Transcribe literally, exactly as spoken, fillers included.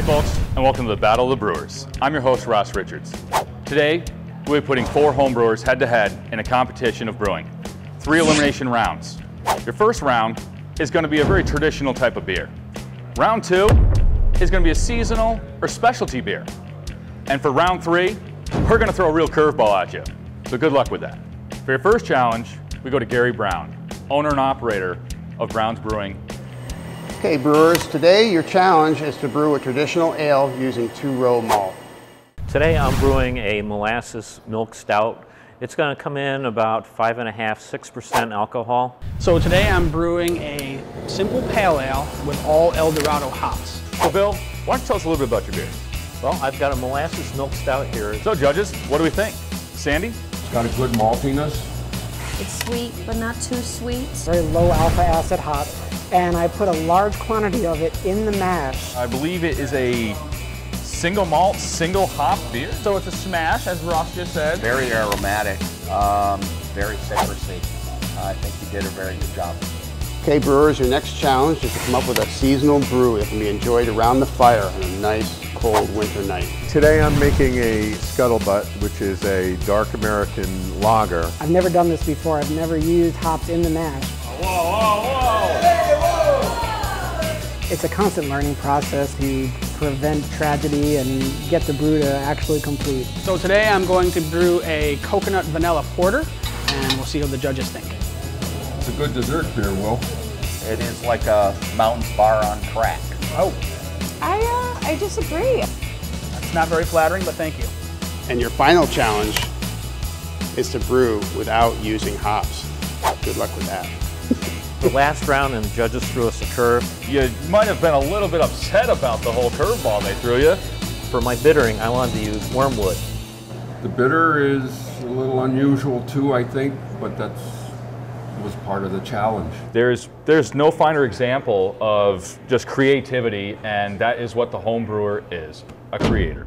Hey folks, and welcome to the Battle of the Brewers. I'm your host, Ross Richards. Today, we'll be putting four homebrewers head-to-head in a competition of brewing. Three elimination rounds. Your first round is going to be a very traditional type of beer. Round two is going to be a seasonal or specialty beer. And for round three, we're going to throw a real curveball at you. So good luck with that. For your first challenge, we go to Gary Brown, owner and operator of Brown's Brewing. Okay, brewers, today your challenge is to brew a traditional ale using two-row malt. Today I'm brewing a molasses milk stout. It's going to come in about five and a half, six percent alcohol. So today I'm brewing a simple pale ale with all El Dorado hops. So Bill, why don't you tell us a little bit about your beer? Well, I've got a molasses milk stout here. So judges, what do we think? Sandy? It's got a good maltiness. It's sweet, but not too sweet. Very low alpha acid hop, and I put a large quantity of it in the mash. I believe it is a single malt, single hop beer. So it's a smash, as Ross just said. Very aromatic, um, very citrusy. Uh, I think you did a very good job. Okay, brewers, your next challenge is to come up with a seasonal brew that can be enjoyed around the fire on a nice, cold winter night. Today I'm making a scuttlebutt, which is a dark American lager. I've never done this before. I've never used hops in the mash. Whoa, whoa, whoa! Hey, whoa! It's a constant learning process to prevent tragedy and get the brew to actually complete. So today I'm going to brew a coconut vanilla porter, and we'll see how the judges think. It's a good dessert beer, Will. It is like a mountains bar on crack. Oh. I, uh, I disagree. It's not very flattering, but thank you. And your final challenge is to brew without using hops. Good luck with that. The last round and the judges threw us a curve. You might have been a little bit upset about the whole curveball they threw you. For my bittering, I wanted to use wormwood. The bitter is a little unusual too, I think, but that was part of the challenge. There's, there's no finer example of just creativity, and that is what the home brewer is, a creator.